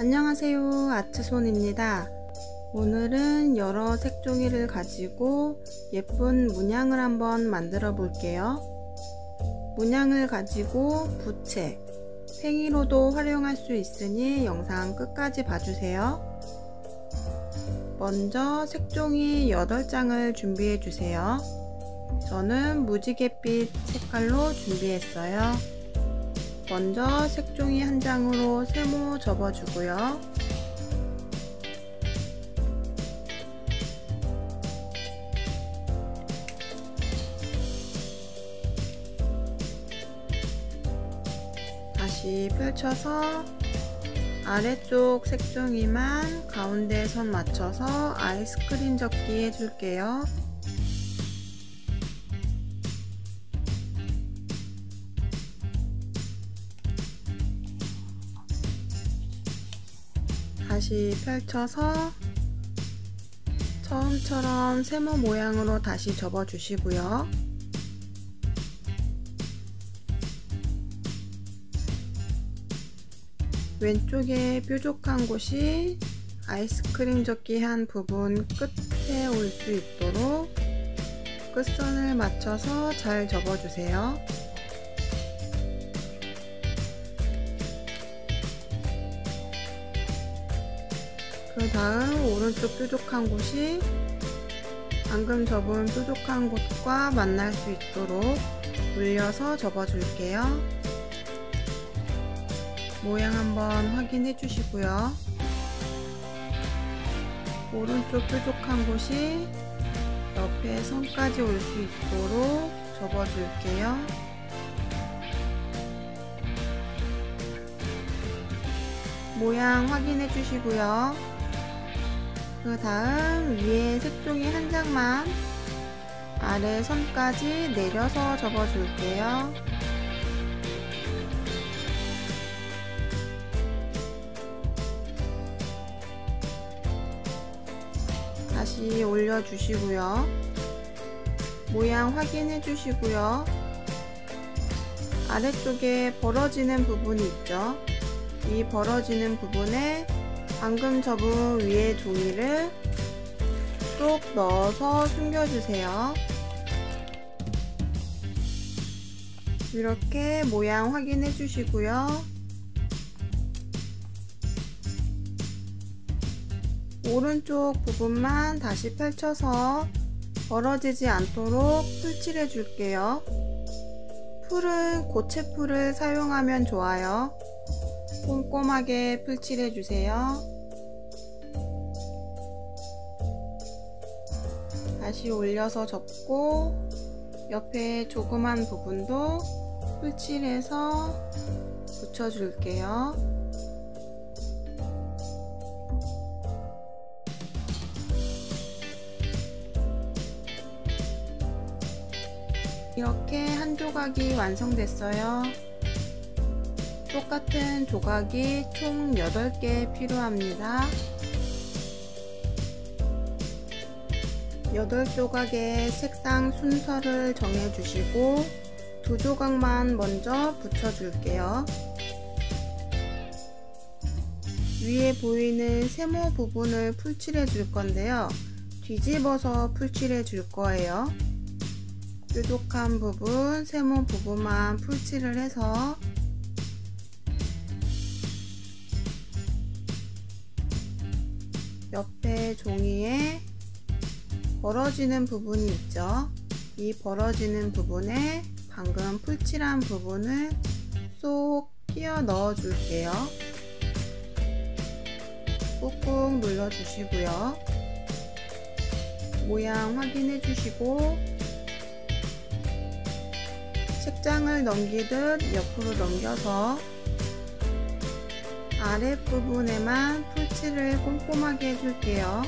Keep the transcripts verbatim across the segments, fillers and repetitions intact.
안녕하세요, 아츠손입니다. 오늘은 여러 색종이를 가지고 예쁜 문양을 한번 만들어 볼게요. 문양을 가지고 부채, 팽이로도 활용할 수 있으니 영상 끝까지 봐주세요. 먼저 색종이 여덟 장을 준비해 주세요. 저는 무지갯빛 색깔로 준비했어요. 먼저 색종이 한 장으로 세모 접어주고요. 다시 펼쳐서 아래쪽 색종이만 가운데 선 맞춰서 아이스크림 접기 해줄게요. 다시 펼쳐서 처음처럼 세모 모양으로 다시 접어 주시고요. 왼쪽에 뾰족한 곳이 아이스크림 접기 한 부분 끝에 올 수 있도록 끝선을 맞춰서 잘 접어 주세요. 그 다음 오른쪽 뾰족한 곳이 방금 접은 뾰족한 곳과 만날 수 있도록 올려서 접어줄게요. 모양 한번 확인해 주시고요. 오른쪽 뾰족한 곳이 옆에 선까지 올 수 있도록 접어줄게요. 모양 확인해 주시고요. 그 다음 위에 색종이 한 장만 아래 선까지 내려서 접어줄게요. 다시 올려주시고요. 모양 확인해 주시고요. 아래쪽에 벌어지는 부분이 있죠. 이 벌어지는 부분에 방금 접은 위에 종이를 쏙 넣어서 숨겨주세요. 이렇게 모양 확인해 주시고요. 오른쪽 부분만 다시 펼쳐서 벌어지지 않도록 풀칠해 줄게요. 풀은 고체 풀을 사용하면 좋아요. 꼼꼼하게 풀칠해 주세요. 다시 올려서 접고 옆에 조그만 부분도 풀칠해서 붙여줄게요. 이렇게 한 조각이 완성됐어요. 똑같은 조각이 총 여덟 개 필요합니다. 여덟 조각의 색상 순서를 정해주시고 두 조각만 먼저 붙여줄게요. 위에 보이는 세모 부분을 풀칠해 줄 건데요. 뒤집어서 풀칠해 줄 거예요. 뾰족한 부분, 세모 부분만 풀칠을 해서 옆에 종이에 벌어지는 부분이 있죠. 이 벌어지는 부분에 방금 풀칠한 부분을 쏙 끼워 넣어 줄게요. 꾹꾹 눌러 주시고요. 모양 확인해 주시고 책장을 넘기듯 옆으로 넘겨서 아랫부분에만 풀칠을 꼼꼼하게 해줄게요.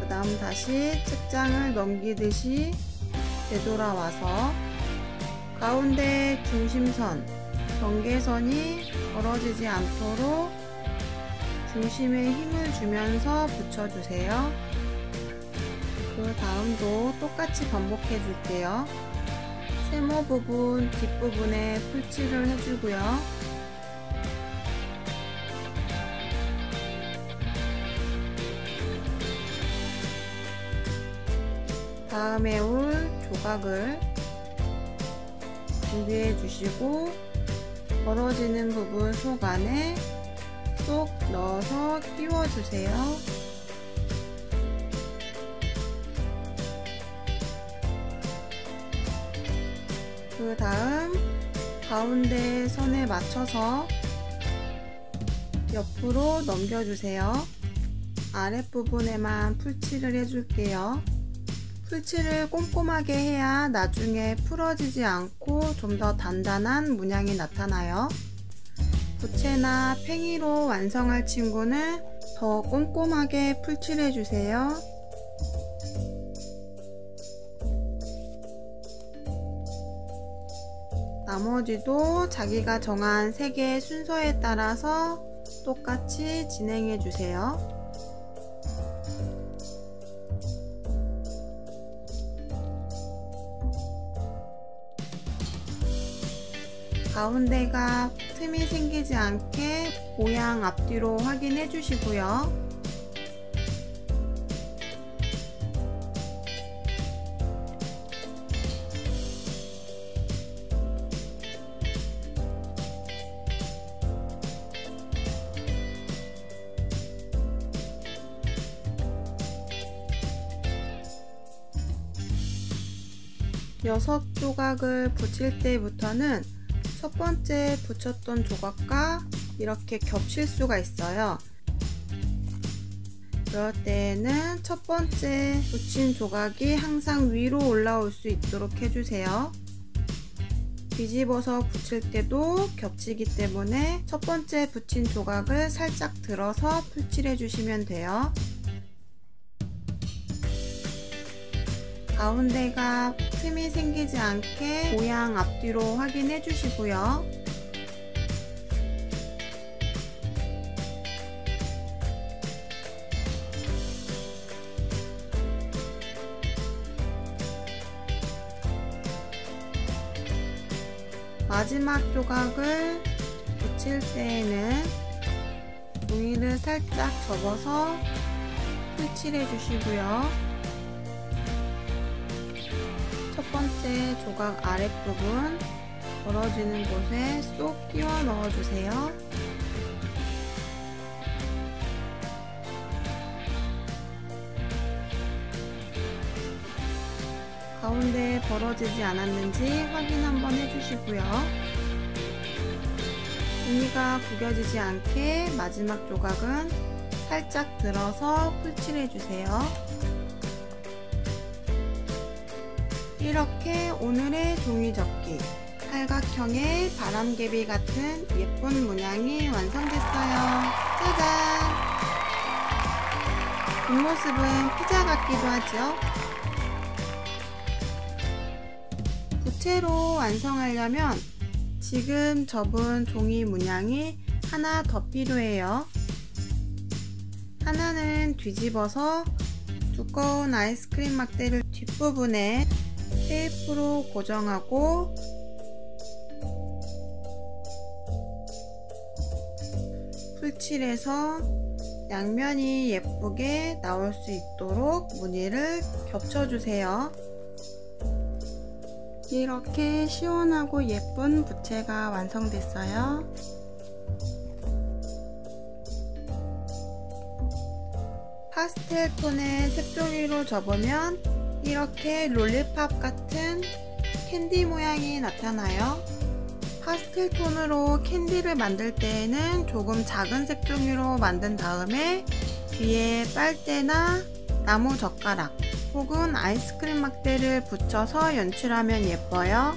그 다음 다시 책장을 넘기듯이 되돌아와서 가운데 중심선, 경계선이 벌어지지 않도록 중심에 힘을 주면서 붙여주세요. 그 다음도 똑같이 반복해줄게요. 세모 부분 뒷부분에 풀칠을 해주고요. 다음에 올 조각을 준비해 주시고, 벌어지는 부분 속 안에 쏙 넣어서 끼워 주세요. 그 다음 가운데 선에 맞춰서 옆으로 넘겨주세요. 아랫부분에만 풀칠을 해줄게요. 풀칠을 꼼꼼하게 해야 나중에 풀어지지 않고 좀 더 단단한 문양이 나타나요. 부채나 팽이로 완성할 친구는 더 꼼꼼하게 풀칠해주세요. 나머지도 자기가 정한 색의 순서에 따라서 똑같이 진행해주세요. 가운데가 틈이 생기지 않게 모양 앞뒤로 확인해 주시고요. 여섯 조각을 붙일 때부터는 첫 번째 붙였던 조각과 이렇게 겹칠 수가 있어요. 그럴 때에는 첫 번째 붙인 조각이 항상 위로 올라올 수 있도록 해주세요. 뒤집어서 붙일 때도 겹치기 때문에 첫 번째 붙인 조각을 살짝 들어서 풀칠해 주시면 돼요. 가운데가 틈이 생기지 않게 모양 앞뒤로 확인해 주시고요. 마지막 조각을 붙일 때에는 종이를 살짝 접어서 풀칠해 주시고요. 첫 번째 조각 아랫부분 벌어지는 곳에 쏙 끼워 넣어주세요. 가운데에 벌어지지 않았는지 확인 한번 해주시고요. 종이가 구겨지지 않게 마지막 조각은 살짝 들어서 풀칠해주세요. 이렇게 오늘의 종이접기 팔각형의 바람개비 같은 예쁜 문양이 완성됐어요. 짜잔! 뒷모습은 피자 같기도 하죠? 부채로 완성하려면 지금 접은 종이 문양이 하나 더 필요해요. 하나는 뒤집어서 두꺼운 아이스크림 막대를 뒷부분에 테이프로 고정하고, 풀칠해서 양면이 예쁘게 나올 수 있도록 무늬를 겹쳐주세요. 이렇게 시원하고 예쁜 부채가 완성됐어요. 파스텔톤의 색종이로 접으면 이렇게 롤리팝 같은 캔디 모양이 나타나요. 파스텔 톤으로 캔디를 만들 때에는 조금 작은 색종이로 만든 다음에 뒤에 빨대나 나무 젓가락 혹은 아이스크림 막대를 붙여서 연출하면 예뻐요.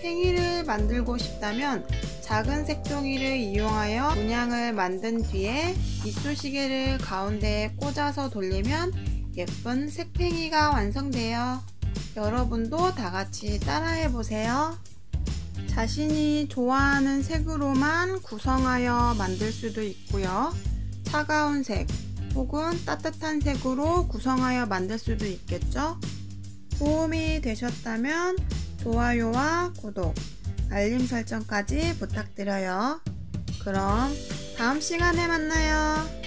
팽이를 만들고 싶다면 작은 색종이를 이용하여 문양을 만든 뒤에 이쑤시개를 가운데에 꽂아서 돌리면 예쁜 색팽이가 완성돼요. 여러분도 다같이 따라해보세요. 자신이 좋아하는 색으로만 구성하여 만들 수도 있고요. 차가운 색 혹은 따뜻한 색으로 구성하여 만들 수도 있겠죠. 도움이 되셨다면 좋아요와 구독, 알림 설정까지 부탁드려요. 그럼 다음 시간에 만나요.